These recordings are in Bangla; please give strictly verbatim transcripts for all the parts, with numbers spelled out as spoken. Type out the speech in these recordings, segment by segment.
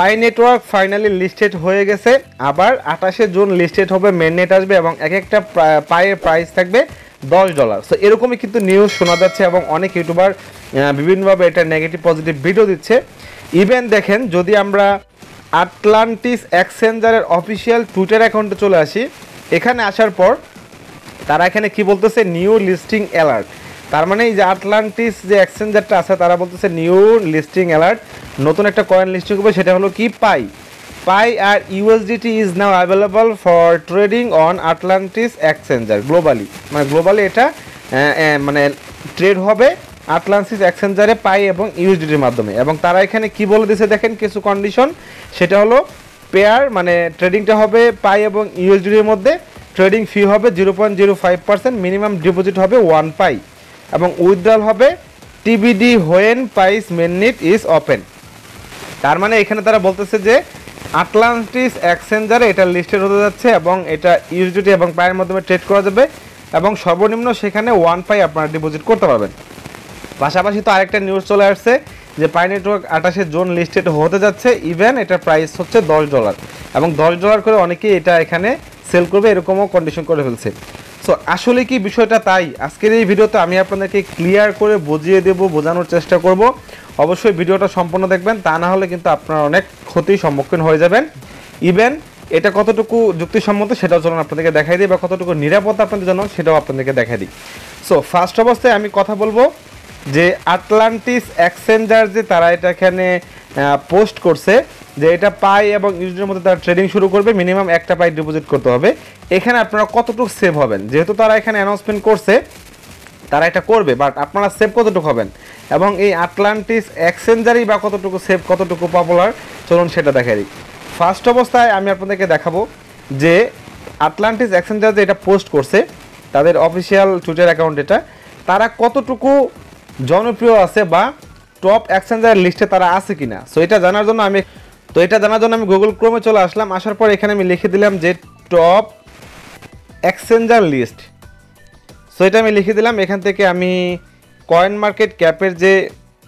পাই নেটওয়ার্ক ফাইনালি লিস্টেড হয়ে গেছে, আবার আঠাশে জুন লিস্টেড হবে, মেন নেট আসবে এবং এক একটা পায়ের প্রাইস থাকবে দশ ডলার। সো এরকমই কিন্তু নিউজ শোনা যাচ্ছে এবং অনেক ইউটিউবার বিভিন্নভাবে এটা নেগেটিভ পজিটিভ ভিডিও দিচ্ছে। ইভেন দেখেন যদি আমরা আটলান্টিস এক্সচেঞ্জারের অফিসিয়াল টুইটার অ্যাকাউন্টে চলে আসি, এখানে আসার পর তারা এখানে কি বলতেছে, নিউ লিস্টিং অ্যালার্ট। তার মানে এই যে আটলান্টিস যে এক্সচেঞ্জারটা আছে তারা বলতেছে নিউ লিস্টিং অ্যালার্ট, নতুন একটা কয়েন লিস্টিং হবে, সেটা হলো কি পাই। পাই আর USDT is now available for trading on Atlantis exchanger globally. মানে গ্লোবালি এটা মানে ট্রেড হবে আটলান্টিস এক্সচেঞ্জারে পাই এবং ইউএসডিটির মাধ্যমে। এবং তারা এখানে কি বলে দিয়েছে দেখেন কিছু কন্ডিশন, সেটা হলো পেয়ার মানে ট্রেডিংটা হবে পাই এবং ইউএসডিটির মধ্যে, ট্রেডিং ফি হবে zero point zero five percent, minimum deposit হবে ওয়ান পাই এবং উইথড্রল হবে টিবিডি হোয়েন পাইস মেননেট ইজ ওপেন। তার মানে এখানে তারা বলতেছে যে আটলান্টিস এক্সচেঞ্জারে এটা লিস্টেড হতে যাচ্ছে এবং এটা ইউএসডিটি এবং পায়ের মাধ্যমে ট্রেড করা যাবে এবং সর্বনিম্ন সেখানে ওয়ান পাই আপনারা ডিপোজিট করতে পারবেন। পাশাপাশি তো আরেকটা নিউজ চলে আসছে যে পাই নেটওয়ার্ক আঠাশে জুন লিস্টেড হতে যাচ্ছে, ইভেন এটার প্রাইস হচ্ছে দশ ডলার এবং দশ ডলার করে অনেকেই এটা এখানে সেল করবে, এরকমও কন্ডিশন করে ফেলছে। সো আসলে কি বিষয়টা তাই, আজকের এই ভিডিওতে আমি আপনাদেরকে ক্লিয়ার করে বুঝিয়ে দেব, বোঝানোর চেষ্টা করব। অবশ্যই ভিডিওটা সম্পূর্ণ দেখবেন, তা না হলে কিন্তু আপনারা অনেক ক্ষতির সম্মুখীন হয়ে যাবেন। ইভেন এটা কতটুকু যুক্তিসম্মত সেটাও চলুন আপনাদেরকে দেখাই দিই, বা কতটুকু নিরাপত্তা আপনাদের জন্য সেটাও আপনাদেরকে দেখাই দিই। সো ফার্স্ট অবস্থায় আমি কথা বলবো যে আটলান্টিস এক্সচেঞ্জার যে তারা এটা এখানে পোস্ট করছে যে এটা পাই এবং ইউজের মধ্যে তারা ট্রেডিং শুরু করবে, মিনিমাম একটা পাই ডিপোজিট করতে হবে, এখানে আপনারা কতটুকু সেভ হবেন, যেহেতু তারা এখানে অ্যানাউন্সমেন্ট করছে তারা এটা করবে, বাট আপনারা সেভ কতটুকু হবেন এবং এই আটলান্টিস এক্সচেঞ্জারই বা কতটুকু সেভ কতটুকু পপুলার, চলুন সেটা দেখা দিই। ফার্স্ট অবস্থায় আমি আপনাদেরকে দেখাবো যে আটলান্টিস এক্সচেঞ্জার যে এটা পোস্ট করছে তাদের অফিসিয়াল টুইটার অ্যাকাউন্ট, এটা তারা কতটুকু জনপ্রিয় আছে বা টপ এক্সচেঞ্জার লিস্টে তারা আছে কিনা। সো এটা জানার জন্য আমি তো এটা জানার জন্য আমি গুগল ক্রোমে চলে আসলাম, আসার পর এখানে আমি লিখে দিলাম যে টপ এক্সচেঞ্জার লিস্ট। সো এটা আমি লিখে দিলাম, এখান থেকে আমি কয়েন মার্কেট ক্যাপের যে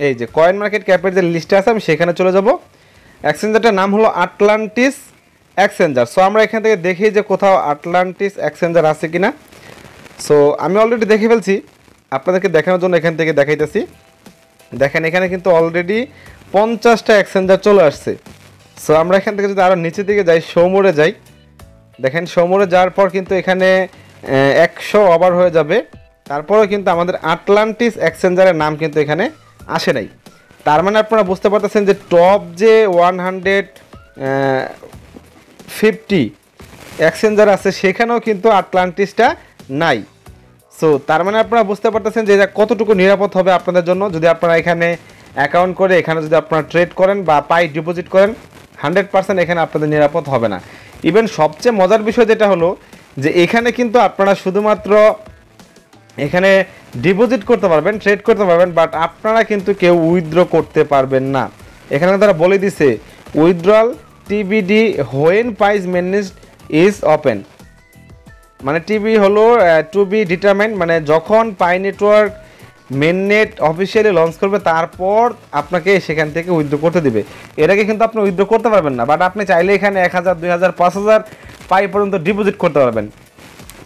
এই যে কয়েন মার্কেট ক্যাপের যে লিস্টে আছে আমি সেখানে চলে যাব। এক্সচেঞ্জারটার নাম হলো আটলান্টিস এক্সচেঞ্জার। সো আমরা এখান থেকে দেখি যে কোথাও আটলান্টিস এক্সচেঞ্জার আছে কিনা। সো আমি অলরেডি দেখে ফেলছি, আপনাদেরকে দেখানোর জন্য এখান থেকে দেখাইতেছি। দেখেন এখানে কিন্তু অলরেডি পঞ্চাশটা এক্সচেঞ্জার চলে আসছে। সো আমরা এখান থেকে যদি আরও নিচের দিকে যাই, শোমোরে যাই, দেখেন শোমোরে যাওয়ার পর কিন্তু এখানে একশো ওভার হয়ে যাবে, তারপরেও কিন্তু আমাদের আটলান্টিস এক্সচেঞ্জারের নাম কিন্তু এখানে আসে নাই। তার মানে আপনারা বুঝতে পারতেছেন যে টপ যে ওয়ান হান্ড্রেড ফিফটি এক্সচেঞ্জার আছে সেখানেও কিন্তু আটলান্টিসটা নাই। সো তার মানে আপনারা বুঝতে পারতেছেন যে এটা কতটুকু নিরাপদ হবে আপনাদের জন্য, যদি আপনারা এখানে অ্যাকাউন্ট করে এখানে যদি আপনারা ট্রেড করেন বা পাই ডিপোজিট করেন, হান্ড্রেড পার্সেন্ট এখানে আপনাদের নিরাপদ হবে না। ইভেন সবচেয়ে মজার বিষয় যেটা হলো যে এখানে কিন্তু আপনারা শুধুমাত্র এখানে ডিপোজিট করতে পারবেন, ট্রেড করতে পারবেন, বাট আপনারা কিন্তু কেউ উইথড্র করতে পারবেন না। এখানে তারা বলে দিছে withdrawal TBD when price mainnet is open, মানে টিবি হলো টু বি ডিটারমাইন্ড, মানে যখন Pi network mainnet officially launch করবে তারপর আপনাকে সেখান থেকে উইথড্র করতে দিবে। এর আগে কিন্তু আপনি উইথড্র করতে পারবেন না, বাট আপনি চাইলে এখানে এক হাজার দুই হাজার পাঁচ হাজার পাই পর্যন্ত ডিপোজিট করতে পারবেন।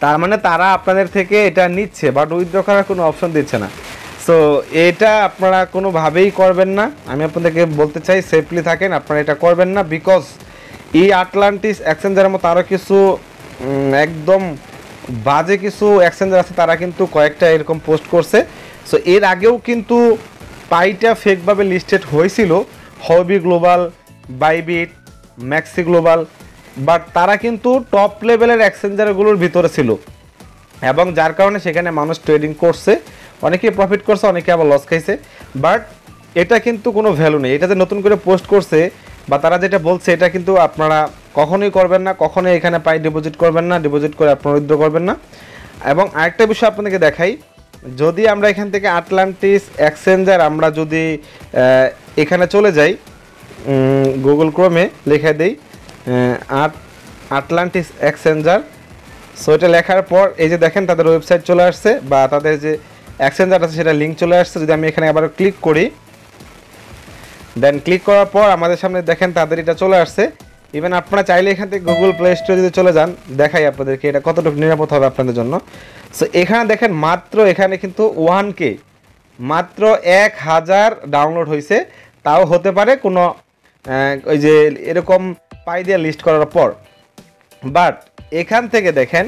তার মানে তারা আপনাদের থেকে এটা নিচ্ছে, বাট উইথড্র করার কোনো অপশন দিচ্ছে না। সো এটা আপনারা কোনোভাবেই করবেন না, আমি আপনাদেরকে বলতে চাই সেফলি থাকেন, আপনারা এটা করবেন না। বিকজ এই আটলান্টিস এক্সচেঞ্জারের মতো আরও কিছু একদম বাজে কিছু এক্সচেঞ্জার আছে, তারা কিন্তু কয়েকটা এরকম পোস্ট করছে। সো এর আগেও কিন্তু পাইটা ফেকভাবে লিস্টেড হয়েছিল, Huobi global, Bybit, MEXC global, but তারা কিন্তু টপ লেভেলের এক্সচেঞ্জারগুলোর ভিতরে ছিল এবং যার কারণে সেখানে মানুষ ট্রেডিং করছে, অনেকে প্রফিট করছে, অনেকে আবার লস খাইছে, বাট এটা কিন্তু কোনো ভ্যালু নেই। এটা যে নতুন করে পোস্ট করছে বা তারা যেটা বলছে এটা কিন্তু আপনারা কখনোই করবেন না, কখনোই এখানে পাই ডিপোজিট করবেন না, ডিপোজিট করে আপনারা উইথড্র করবেন না। এবং আরেকটা বিষয় আপনাদেরকে দেখাই, যদি আমরা এখান থেকে আটলান্টিস এক্সচেঞ্জার আমরা যদি এখানে চলে যাই, গুগল ক্রোমে লিখে দিই আট আটলান্টিস এক্সচেঞ্জার। সো এটা লেখার পর এই যে দেখেন তাদের ওয়েবসাইট চলে আসছে বা তাদের যে এক্সচেঞ্জার আছে সেটা লিঙ্ক চলে আসছে। যদি আমি এখানে আবার ক্লিক করি, দেন ক্লিক করার পর আমাদের সামনে দেখেন তাদের এটা চলে আসছে। ইভেন আপনারা চাইলে এখান থেকে গুগল প্লে স্টোরে যদি চলে যান, দেখাই আপনাদেরকে এটা কতটুকু নিরাপদ হবে আপনাদের জন্য। সো এখানে দেখেন মাত্র এখানে কিন্তু ওয়ান কে মাত্র এক হাজার ডাউনলোড হয়েছে, তাও হতে পারে কোনো ওই যে এরকম পাই দিয়ে লিস্ট করার পর। বাট এখান থেকে দেখেন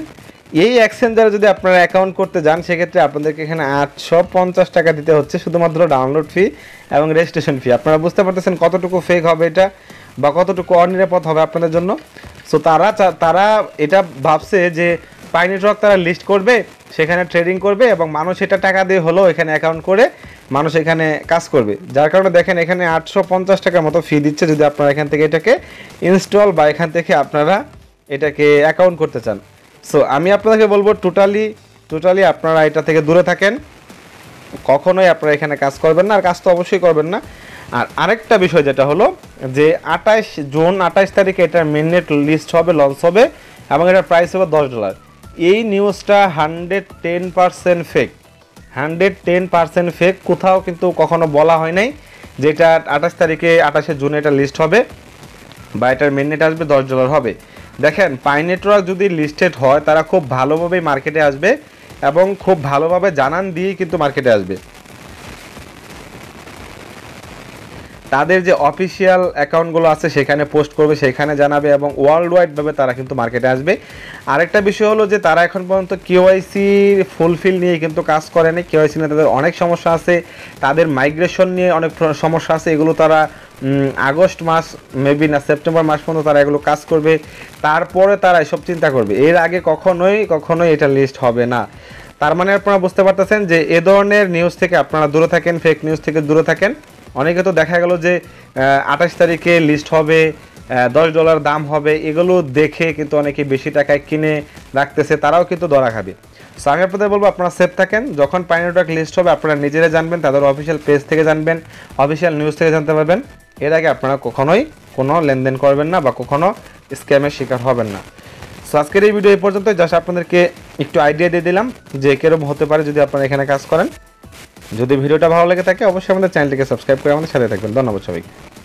এই এক্সচেঞ্জারে যদি আপনারা অ্যাকাউন্ট করতে যান সেক্ষেত্রে আপনাদেরকে এখানে আটশো পঞ্চাশ টাকা দিতে হচ্ছে শুধুমাত্র ডাউনলোড ফি এবং রেজিস্ট্রেশন ফি। আপনারা বুঝতে পারতেছেন কতটুকু ফেক হবে এটা বা কতটুকু অনিরাপদ হবে আপনাদের জন্য। সো তারা তারা এটা ভাবছে যে পাই নেটওয়ার্ক তারা লিস্ট করবে, সেখানে ট্রেডিং করবে এবং মানুষ এটা টাকা দিয়ে হলেও এখানে অ্যাকাউন্ট করে মানুষ এখানে কাজ করবে, যার কারণে দেখেন এখানে আটশো পঞ্চাশ টাকার মতো ফি দিচ্ছে যদি আপনারা এখান থেকে এটাকে ইনস্টল বা এখান থেকে আপনারা এটাকে অ্যাকাউন্ট করতে চান। সো আমি আপনাদেরকে বলবো টোটালি টোটালি আপনারা এটা থেকে দূরে থাকেন, কখনোই আপনারা এখানে কাজ করবেন না, আর কাজ তো অবশ্যই করবেন না। আর আরেকটা বিষয় যেটা হলো যে আঠাশ জুন আঠাশ তারিখে এটার মেননেট লিস্ট হবে, লঞ্চ হবে এবং এটার প্রাইস হবে দশ ডলার। এই নিউজটা hundred ten percent fake, hundred ten percent fake. কোথাও কিন্তু কখনো বলা হয় নাই যেটা আঠাশ তারিখে আঠাশে জুন এটা লিস্ট হবে বা এটার মেননেট আসবে দশ ডলার হবে। দেখেন পাই নেটওয়ার্ক যদি লিস্টেড হয় তারা খুব ভালোভাবেই মার্কেটে আসবে এবং খুব ভালোভাবে জানান দিয়েই কিন্তু মার্কেটে আসবে। তাদের যে অফিসিয়াল অ্যাকাউন্টগুলো আছে সেখানে পোস্ট করবে, সেখানে জানাবে এবং ওয়ার্ল্ড ওয়াইডভাবে তারা কিন্তু মার্কেটে আসবে। আরেকটা বিষয় হলো যে তারা এখন পর্যন্ত কেওয়াইসি ফুলফিল নিয়ে কিন্তু কাজ করেনি। কেওয়াইসি নিয়ে তাদের অনেক সমস্যা আছে, তাদের মাইগ্রেশন নিয়ে অনেক সমস্যা আছে, এগুলো তারা আগস্ট মাস মেবি না সেপ্টেম্বর মাস পর্যন্ত তারা এগুলো কাজ করবে, তারপরে তারা এসব চিন্তা করবে। এর আগে কখনোই কখনোই এটা লিস্ট হবে না। তার মানে আপনারা বুঝতে পারতেছেন যে এ ধরনের নিউজ থেকে আপনারা দূরে থাকেন, ফেক নিউজ থেকে দূরে থাকেন। অনেকে তো দেখা গেল যে আঠাশ তারিখে লিস্ট হবে, দশ ডলার দাম হবে, এগুলো দেখে কিন্তু অনেকে বেশি টাকায় কিনে রাখতেছে, তারাও কিন্তু ধরা খাবে। সো আমি আপনাদের বলবো আপনারা সেফ থাকেন। যখন পাই নেটওয়ার্ক লিস্ট হবে আপনারা নিজেরা জানবেন, তাদের অফিসিয়াল পেজ থেকে জানবেন, অফিসিয়াল নিউজ থেকে জানতে পারবেন। এর আগে আপনারা কখনোই কোনো লেনদেন করবেন না বা কখনো স্ক্যামের শিকার হবেন না। সো আজকের এই ভিডিও এই পর্যন্ত, জাস্ট আপনাদেরকে একটু আইডিয়া দিয়ে দিলাম যে কীরকম হতে পারে যদি আপনারা এখানে কাজ করেন। যদি ভিডিওটা ভালো লেগে থাকে অবশ্যই আমাদের চ্যানেলটিকে সাবস্ক্রাইব করে আমাদের সাথে থাকবেন। ধন্যবাদ সবাইকে।